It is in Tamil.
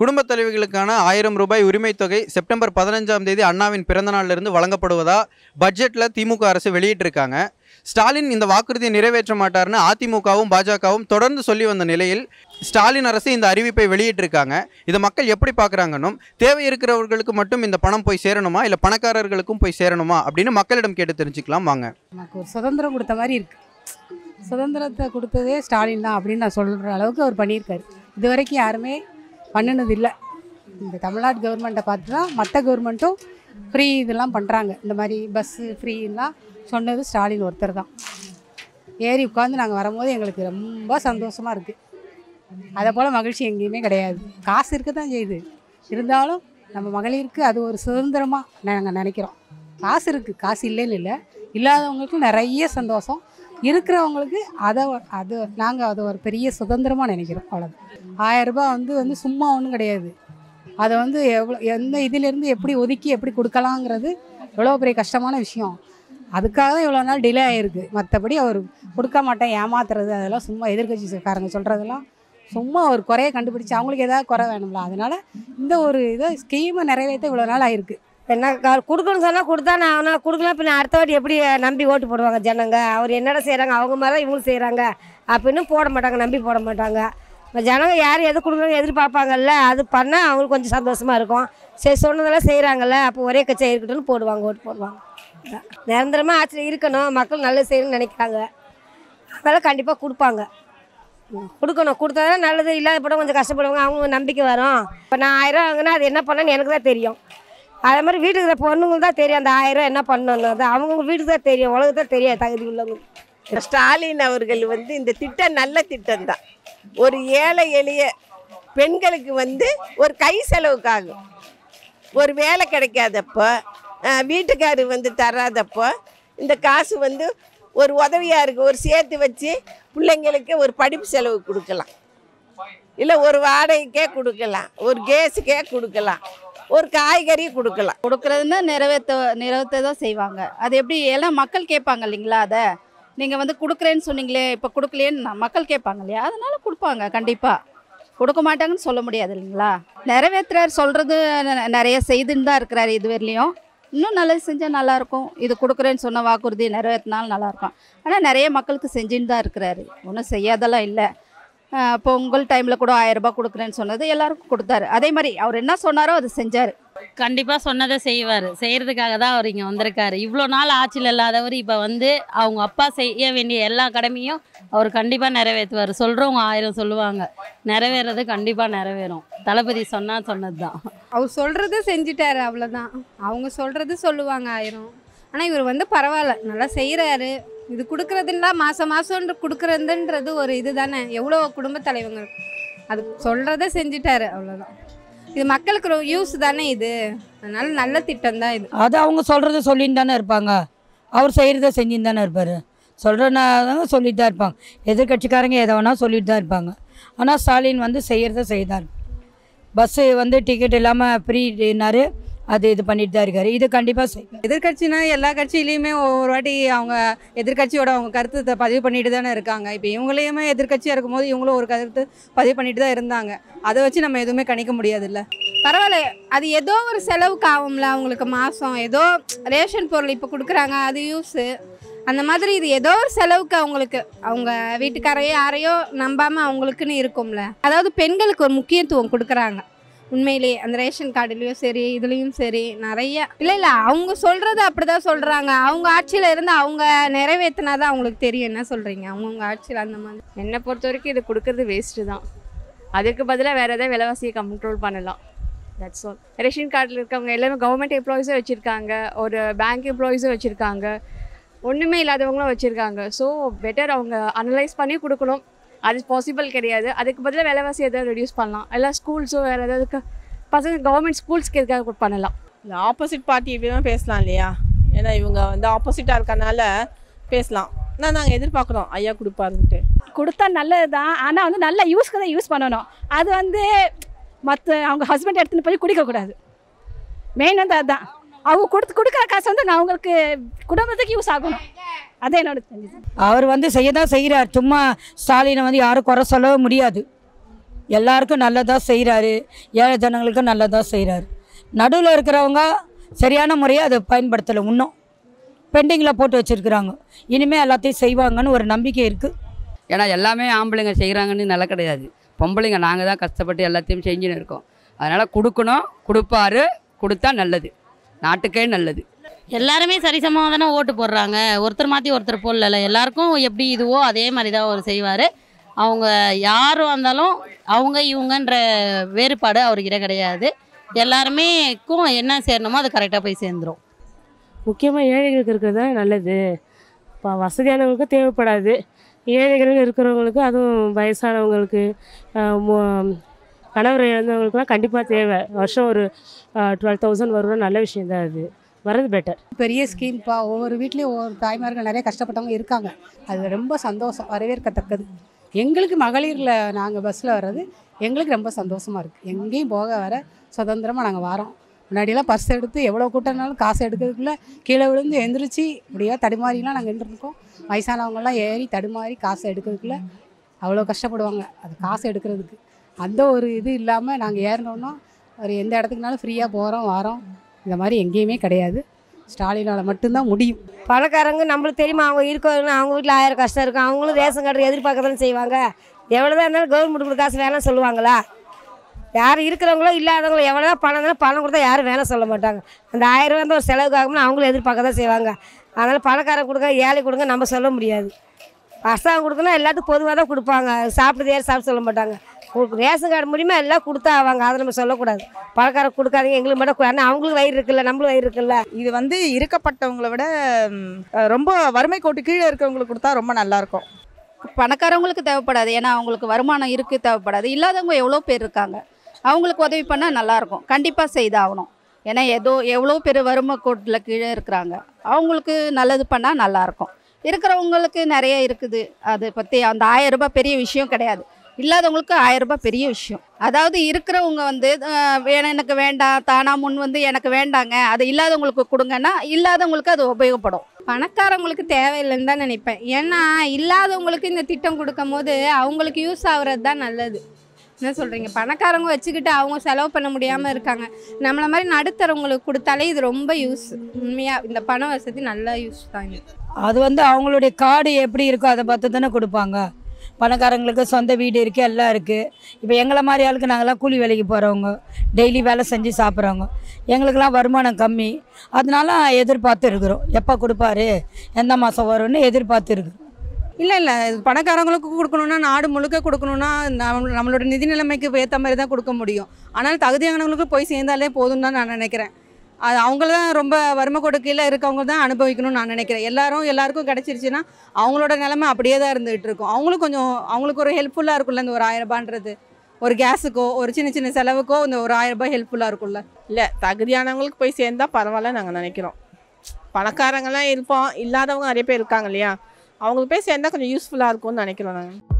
குடும்பத் தலைவிகளுக்கான 1000 ரூபாய் உரிமைத் தொகை செப்டம்பர் 15ஆம் தேதி அண்ணாவின் பிறந்தநாளிலிருந்து வழங்கப்படுவதா பட்ஜெட்டில் திமுக அரசு வெளியிட்டிருக்காங்க. ஸ்டாலின் இந்த வாக்குறுதியை நிறைவேற்ற மாட்டார்னு அதிமுகவும் பாஜகவும் தொடர்ந்து சொல்லி வந்த நிலையில் ஸ்டாலின் அரசு இந்த அறிவிப்பை வெளியிட்டிருக்காங்க. இதை மக்கள் எப்படி பார்க்குறாங்கன்னு, தேவை இருக்கிறவர்களுக்கு மட்டும் இந்த பணம் போய் சேரணுமா இல்லை பணக்காரர்களுக்கும் போய் சேரணுமா அப்படின்னு மக்களிடம் கேட்டு தெரிஞ்சுக்கலாம் வாங்க. நமக்கு ஒரு சுதந்திரம் கொடுத்த மாதிரி இருக்குது. சுதந்திரத்தை கொடுத்ததே ஸ்டாலின் தான் அப்படின்னு நான் சொல்கிற அளவுக்கு அவர் பண்ணியிருக்காரு. இது வரைக்கும் யாருமே பண்ணினதில்லை. இந்த தமிழ்நாடு கவர்மெண்ட்டை பார்த்து தான் மற்ற கவர்மெண்ட்டும் ஃப்ரீ இதெல்லாம் பண்ணுறாங்க. இந்த மாதிரி பஸ்ஸு ஃப்ரீலாம் சொன்னது ஸ்டாலின் ஒருத்தர் தான். ஏறி உட்காந்து நாங்கள் வரும்போது எங்களுக்கு ரொம்ப சந்தோஷமாக இருக்குது. அதை போல் மகிழ்ச்சி எங்கேயுமே கிடையாது. காசு இருக்க தான் செய்யுது, இருந்தாலும் நம்ம மகளிருக்கு அது ஒரு சுதந்திரமாக நாங்கள் நினைக்கிறோம். காசு இருக்குது, காசு இல்லைன்னு இல்லை, இல்லாதவங்களுக்கு நிறைய சந்தோஷம், இருக்கிறவங்களுக்கு அது நாங்கள் அதை ஒரு பெரிய சுதந்திரமாக நினைக்கிறோம். அவ்வளோதான். 1000 ரூபா வந்து சும்மா ஒன்றும் கிடையாது. அதை எவ்வளோ எந்த இதிலேருந்து எப்படி ஒதுக்கி எப்படி கொடுக்கலாங்கிறது எவ்வளோ பெரிய கஷ்டமான விஷயம். அதுக்காக தான் இவ்வளோ நாள் டிலே ஆகிருக்கு. மற்றபடி அவர் கொடுக்க மாட்டேன், ஏமாத்துறது, அதெல்லாம் சும்மா எதிர்கட்சிக்காரங்க சொல்கிறதெல்லாம் சும்மா ஒரு குறையை கண்டுபிடிச்சி அவங்களுக்கு ஏதாவது குறை வேணும்ல. அதனால் இந்த ஒரு இதை ஸ்கீமை நிறைவேற்ற இவ்வளோ நாள் ஆகிருக்கு. என்ன கொடுக்கணும்னு சொன்னால் கொடுத்தா நான் ஆனால் கொடுக்கலாம். பின்ன அடுத்த வாட்டி எப்படி நம்பி ஓட்டு போடுவாங்க ஜனங்க? அவர் என்னடா செய்கிறாங்க, அவங்க மாதிரி இவங்க செய்கிறாங்க அப்படின்னு போட மாட்டாங்க, நம்பி போட மாட்டாங்க. இப்போ ஜனங்க யார் எது கொடுக்குறாங்க எதிர்பார்ப்பாங்கல்ல, அது பண்ணால் அவங்களுக்கு கொஞ்சம் சந்தோஷமாக இருக்கும். சரி, சொன்னதெல்லாம் செய்கிறாங்கல்ல, அப்போ ஒரே கட்சியாக இருக்கட்டும்னு போடுவாங்க, ஓட்டு போடுவாங்க. நிரந்தரமாக ஆட்சியில் இருக்கணும், மக்கள் நல்லது செய்யணும்னு நினைக்கிறாங்க. அதெல்லாம் கண்டிப்பாக கொடுப்பாங்க, கொடுக்கணும். கொடுத்தா தான் நல்லது, இல்லாத போட கொஞ்சம் கஷ்டப்படுவாங்க, அவங்க நம்பிக்கை வரும். இப்போ நான் 1000 வாங்கினா அது என்ன பண்ணணும்னு எனக்கு தான் தெரியும். அதே மாதிரி வீட்டுக்கு பொண்ணுங்களுக்கு தான் தெரியும் அந்த 1000 என்ன பண்ணணும்னு. அவங்கவுங்க வீட்டுக்கு தான் தெரியும், உலகத்தை தெரியாது தகுதி உள்ளவங்க. ஸ்டாலின் அவர்கள் இந்த திட்டம் நல்ல திட்டம்தான். ஒரு ஏழை எளிய பெண்களுக்கு ஒரு கை செலவுக்காகும். ஒரு வேலை கிடைக்காதப்போ, வீட்டுக்காரு தராதப்போ இந்த காசு ஒரு உதவியாக இருக்குது. ஒரு சேர்த்து வச்சு பிள்ளைங்களுக்கு ஒரு படிப்பு செலவு கொடுக்கலாம், இல்லை ஒரு வாடகைக்கே கொடுக்கலாம், ஒரு கேஸுக்கே கொடுக்கலாம், ஒரு காய்கறி கொடுக்கலாம். கொடுக்குறதுன்னா நிறைவேற்ற தான் செய்வாங்க. அது எப்படி எல்லாம் மக்கள் கேட்பாங்க இல்லைங்களா? அதை நீங்கள் கொடுக்குறேன்னு சொன்னீங்களே, இப்போ கொடுக்கலேன்னு மக்கள் கேட்பாங்க இல்லையா? அதனால கொடுப்பாங்க, கண்டிப்பாக கொடுக்க மாட்டாங்கன்னு சொல்ல முடியாது இல்லைங்களா? நிறைவேற்றுறார் சொல்கிறது நிறைய செய்துன்னு தான் இருக்கிறாரு. இது வரலையும் இன்னும் நல்லது செஞ்சால் நல்லாயிருக்கும். இது கொடுக்குறேன்னு சொன்ன வாக்குறுதி நிறைவேற்றினாலும் நல்லாயிருக்கும். ஆனால் நிறைய மக்களுக்கு செஞ்சுன்னு தான் இருக்கிறாரு, ஒன்றும் செய்யாதெல்லாம் இல்லை. இப்போ உங்கள் டைமில் கூட 1000 ரூபா கொடுக்குறேன்னு சொன்னது எல்லாருக்கும் கொடுத்தாரு. அதே மாதிரி அவர் என்ன சொன்னாரோ அதை செஞ்சார். கண்டிப்பாக சொன்னதை செய்வார். செய்கிறதுக்காக தான் அவர் இங்கே வந்திருக்காரு. இவ்வளோ நாள் ஆட்சியில் இல்லாதவர் இப்போ அவங்க அப்பா செய்ய வேண்டிய எல்லா கடமையும் அவர் கண்டிப்பாக நிறைவேற்றுவார். சொல்கிறவங்க 1000 சொல்லுவாங்க, நிறைவேறது கண்டிப்பாக நிறைவேறும். தளபதி சொன்னால் சொன்னது தான். அவர் சொல்கிறது செஞ்சிட்டாரு, அவ்வளோதான். அவங்க சொல்கிறது சொல்லுவாங்க 1000. ஆனால் இவர் பரவாயில்ல, நல்லா செய்கிறாரு. இது கொடுக்குறதுன்னா மாதம் மாதம் கொடுக்குறதுன்றது ஒரு இது தானே. எவ்வளோ குடும்பத் தலைவங்க அது சொல்கிறத செஞ்சிட்டாரு, அவ்வளோதான். இது மக்களுக்கு ஒரு யூஸ் தானே இது. அதனால நல்ல திட்டம் தான் இது. அது அவங்க சொல்கிறத சொல்லின்னு தானே இருப்பாங்க, அவர் செய்கிறத செஞ்சுன்னு தானே இருப்பார். சொல்கிறனால சொல்லிட்டு தான் இருப்பாங்க. எதிர்கட்சிக்காரங்க எதை வேணால் சொல்லிட்டு தான் இருப்பாங்க. ஆனால் ஸ்டாலின் செய்கிறத செய்தார். பஸ்ஸு டிக்கெட் இல்லாமல் ஃப்ரீனாரு, அது இது பண்ணிட்டு தான் இருக்காரு. இது கண்டிப்பாக செய்யும். எதிர்கட்சினா எல்லா கட்சியிலையுமே ஒவ்வொரு வாட்டி அவங்க எதிர்கட்சியோட அவங்க கருத்தை பதிவு பண்ணிட்டு தானே இருக்காங்க. இப்போ இவங்களையுமே எதிர்கட்சியாக இருக்கும்போது இவங்களும் ஒரு கருத்து பதிவு பண்ணிட்டு தான் இருந்தாங்க. அதை வச்சு நம்ம எதுவுமே கணிக்க முடியாதுல்ல. பரவாயில்ல, அது ஏதோ ஒரு செலவுக்கு ஆகும்ல அவங்களுக்கு. மாதம் ஏதோ ரேஷன் பொருள் இப்போ கொடுக்குறாங்க, அது யூஸு. அந்த மாதிரி இது ஏதோ ஒரு செலவுக்கு அவங்களுக்கு, அவங்க வீட்டுக்காரையோ யாரையோ நம்பாமல் அவங்களுக்குன்னு இருக்கும்ல. அதாவது பெண்களுக்கு ஒரு முக்கியத்துவம் கொடுக்குறாங்க உண்மையிலேயே. அந்த ரேஷன் கார்டுலேயும் சரி, இதுலேயும் சரி, நிறைய இல்லை அவங்க சொல்கிறது அப்படி தான் சொல்கிறாங்க. அவங்க ஆட்சியில் இருந்து அவங்க நிறைவேற்றினா தான் அவங்களுக்கு தெரியும் என்ன சொல்கிறீங்க அவங்கவுங்க ஆட்சியில். அந்த மாதிரி என்னை பொறுத்த வரைக்கும் இது கொடுக்குறது வேஸ்ட்டு தான். அதுக்கு பதிலாக வேறு எதாவது விலைவாசியை கண்ட்ரோல் பண்ணலாம். That's all. ரேஷன் கார்டில் இருக்கவங்க எல்லாமே கவர்மெண்ட் எம்ப்ளாயிஸும் வச்சுருக்காங்க, ஒரு பேங்க் எம்ப்ளாயிஸும் வச்சுருக்காங்க, ஒன்றுமே இல்லாதவங்களும் வச்சுருக்காங்க. ஸோ பெட்டர் அவங்க அனலைஸ் பண்ணி கொடுக்கணும். அது பாசிபிள் கிடையாது. அதுக்கு பதிலாக விலைவாசி எதாவது ரெடியூஸ் பண்ணலாம். எல்லா ஸ்கூல்ஸும் வேறு ஏதாவது பசங்க கவர்மெண்ட் ஸ்கூல்ஸ்க்கு எதுக்காக பண்ணலாம். இந்த ஆப்போசிட் பார்ட்டி இப்படி தான் பேசலாம் இல்லையா? ஏன்னா இவங்க ஆப்போசிட்டாக இருக்கனால பேசலாம். ஆனால் நாங்கள் எதிர்பார்க்குறோம் ஐயா கொடுப்பாருன்ட்டு. கொடுத்தா நல்லது தான், ஆனால் நல்ல யூஸ்க்கு தான் யூஸ் பண்ணணும். அது மற்ற அவங்க ஹஸ்பண்ட் எடுத்துகிட்டு போய் குடிக்கக்கூடாது. மெயின் அதுதான். அவங்க கொடுக்குற காசு நான் அவங்களுக்கு குடும்பத்துக்கு யூஸ் ஆகணும். அதே என்னோட அவர் செய்ய தான் செய்கிறார். சும்மா ஸ்டாலினை யாரும் குறை சொல்லவும் முடியாது. எல்லாருக்கும் நல்லதா செய்றாரு, ஏழை ஜனங்களுக்கு நல்லதா செய்றாரு. நடுவுல இருக்கிறவங்க சரியான முறையை அதை பயன்படுத்தல, இன்னும் பெண்டிங்ல போட்டு வச்சிருக்காங்க. இனிமே எல்லாத்தையும் செய்வாங்கன்னு ஒரு நம்பிக்கை இருக்கு. ஏன்னா எல்லாமே ஆம்பளைங்க செய்கிறாங்கன்னு நல்லா கிடையாது. பொம்பளைங்க நாங்கள் தான் கஷ்டப்பட்டு எல்லாத்தையும் செஞ்சுன்னு இருக்கோம். அதனால் கொடுக்கணும், கொடுப்பாரு, கொடுத்தா நல்லது, நாட்டுக்கே நல்லது. எல்லாருமே சரிசமமாக தானே ஓட்டு போடுறாங்க, ஒருத்தர் மாற்றி ஒருத்தர் போடல. எல்லாருக்கும் எப்படி இதுவோ அதே மாதிரி தான் அவர் செய்வார். அவங்க யாரும் வந்தாலும் அவங்க இவங்கன்ற வேறுபாடு அவர்கிட்ட கிடையாது. எல்லாருமேக்கும் என்ன சேரணுமோ அது கரெக்டாக போய் சேர்ந்துடும். முக்கியமாக ஏழைகளுக்கு இருக்கிறது தான் நல்லது. இப்போ வசதியானவங்களுக்கு தேவைப்படாது, ஏழைகள் இருக்கிறவங்களுக்கு, அதுவும் வயசானவங்களுக்கு, கணவர் இழந்தவங்களுக்குலாம் கண்டிப்பாக தேவை. வருஷம் ஒரு 12,000 வரும்னா நல்ல விஷயம் தான். அது வர்றது பெட்டர். பெரிய ஸ்கீம்ப்பா. ஒவ்வொரு வீட்லேயும் ஒவ்வொரு தாய்மார்கள் நிறைய கஷ்டப்பட்டவங்க இருக்காங்க. அது ரொம்ப சந்தோஷம், வரவேற்கத்தக்கது. எங்களுக்கு மகளிரில் நாங்கள் பஸ்ஸில் வர்றது எங்களுக்கு ரொம்ப சந்தோஷமாக இருக்குது. எங்கேயும் போக வர சுதந்திரமாக நாங்கள் வரோம். முன்னாடியெல்லாம் பர்ஸ் எடுத்து எவ்வளோ கூட்டம்னாலும் காசு எடுக்கிறதுக்குள்ளே கீழே விழுந்து எழுந்திரிச்சு இப்படியா தடுமாறிலாம் நாங்கள் எழுந்திருக்கோம். வயசானவங்கெல்லாம் ஏறி தடுமாறி காசு எடுக்கிறதுக்குள்ளே அவ்வளோ கஷ்டப்படுவாங்க. அது காசு எடுக்கிறதுக்கு அந்த ஒரு இது இல்லாமல் நாங்கள் ஏறினோன்னா ஒரு எந்த இடத்துக்குனாலும் ஃப்ரீயாக போகிறோம் வரோம். இந்த மாதிரி எங்கேயுமே கிடையாது. ஸ்டாலினால் மட்டும்தான் முடியும். பணக்காரங்க நம்மளுக்கு தெரியுமா, அவங்க இருக்கிறவங்க அவங்க வீட்டில் 1000 கஷ்டம் இருக்கும். அவங்களும் ரேஷன் கார்டு எதிர்பார்க்க தானே செய்வாங்க. எவ்வளோதான் இருந்தாலும் கவர்மெண்ட் கொடுக்க காசு வேணாம் சொல்லுவாங்களா? யார் இருக்கிறவங்களோ இல்லாதவங்களோ எவ்வளோதான் பணம் இருந்தாலும் பணம் கொடுத்தா யாரும் வேலை சொல்ல மாட்டாங்க. அந்த 1000 வந்து ஒரு செலவுக்கு ஆகும்னு அவங்களும் எதிர்பார்க்க தான் செய்வாங்க. அதனால் பணக்காரங்க கொடுங்க, ஏழை கொடுங்க நம்ம சொல்ல முடியாது. அரசாங்கம் கொடுக்குன்னா எல்லாத்துக்கும் பொதுவாக தான் கொடுப்பாங்க. சாப்பிட்டது யார் சாப்பிட்டு சொல்ல மாட்டாங்க. ரேஷன் கார்டு மூலிமா எல்லாம் கொடுத்தா ஆவாங்க. அதை நம்ம சொல்லக்கூடாது. பணக்காரங்க கொடுக்காதீங்க எங்களுக்கு மட்டும், ஆனால் அவங்களுக்கு வயிறு இருக்குல்ல, நம்மளும் வயிறு இருக்குல்ல. இது வந்து இருக்கப்பட்டவங்களை விட ரொம்ப வறுமை கோட்டு கீழே இருக்கிறவங்களுக்கு கொடுத்தா ரொம்ப நல்லாயிருக்கும். பணக்காரவங்களுக்கு தேவைப்படாது, ஏன்னா அவங்களுக்கு வருமானம் இருக்குது, தேவைப்படாது. இல்லாதவங்க எவ்வளோ பேர் இருக்காங்க, அவங்களுக்கு உதவி பண்ணால் நல்லாயிருக்கும். கண்டிப்பாக செய்தாகணும். ஏன்னா எவ்வளோ பேர் வறுமை கோட்டில் கீழே இருக்கிறாங்க, அவங்களுக்கு நல்லது பண்ணால் நல்லாயிருக்கும். இருக்கிறவங்களுக்கு நிறைய இருக்குது, அதை பற்றி அந்த 1000 ரூபாய் பெரிய விஷயம் கிடையாது. இல்லாதவங்களுக்கு 1000 ரூபாய் பெரிய விஷயம். அதாவது இருக்கிறவங்க வந்து எனக்கு வேண்டாம், தானாக முன் வந்து எனக்கு வேண்டாங்க, அது இல்லாதவங்களுக்கு கொடுங்கன்னா இல்லாதவங்களுக்கு அது உபயோகப்படும். பணக்காரங்களுக்கு தேவையில்லைன்னு தான் நினைப்பேன். ஏன்னா இல்லாதவங்களுக்கு இந்த திட்டம் கொடுக்கும் போது அவங்களுக்கு யூஸ் ஆகுறது தான் நல்லது. என்ன சொல்கிறீங்க? பணக்காரங்க வச்சுக்கிட்டு அவங்க செலவு பண்ண முடியாமல் இருக்காங்க. நம்மளை மாதிரி நடுத்தரவங்களுக்கு கொடுத்தாலே இது ரொம்ப யூஸ். உண்மையாக இந்த பண வசதி நல்லா யூஸ் தான். அது வந்து அவங்களுடைய கார்டு எப்படி இருக்கோ அதை பார்த்து தானே கொடுப்பாங்க. பணக்காரங்களுக்கு சொந்த வீடு இருக்குது, எல்லாம் இருக்குது. இப்போ எங்களை மாதிரி ஆளுக்கு நாங்கள்லாம் கூலி வேலைக்கு போகிறவங்க, டெய்லி வேலை செஞ்சு சாப்பிட்றவங்க, எங்களுக்கெல்லாம் வருமானம் கம்மி. அதனால எதிர்பார்த்து இருக்கிறோம், எப்போ கொடுப்பாரு, எந்த மாதம் வரும்னு எதிர்பார்த்து இருக்கிறோம். இல்லை, பணக்காரங்களுக்கு கொடுக்கணுன்னா நாடு முழுக்க கொடுக்கணுன்னா நம்மளோட நிதி நிலைமைக்கு ஏற்ற மாதிரி தான் கொடுக்க முடியும். ஆனால் தகுதியானவங்களுக்கு போய் சேர்ந்தாலே போதும் தான் நான் நினைக்கிறேன். அது அவங்க தான் ரொம்ப வறுமை கோடு கீழே இருக்கவங்க தான் அனுபவிக்கணும்னு நான் நினைக்கிறேன். எல்லாருக்கும் கிடச்சிருச்சுன்னா அவங்களோட நிலைமை அப்படியே தான் இருந்துகிட்டு இருக்கும். அவங்களும் கொஞ்சம் அவங்களுக்கு ஒரு ஹெல்ப்ஃபுல்லாக இருக்கும்ல. இந்த ஒரு 1000 ரூபான்றது ஒரு கேஸுக்கோ ஒரு சின்ன சின்ன செலவுக்கோ இந்த ஒரு 1000 ரூபாய் ஹெல்ப்ஃபுல்லாக இருக்கும்ல. இல்லை, தகுதியானவங்களுக்கு போய் சேர்ந்தால் பரவாயில்ல நாங்கள் நினைக்கிறோம். பணக்காரங்களாம் இருப்போம், இல்லாதவங்க நிறைய பேர் இருக்காங்க இல்லையா, அவங்களுக்கு போய் சேர்ந்தால் கொஞ்சம் யூஸ்ஃபுல்லாக இருக்கும்னு நினைக்கிறோம் நாங்கள்.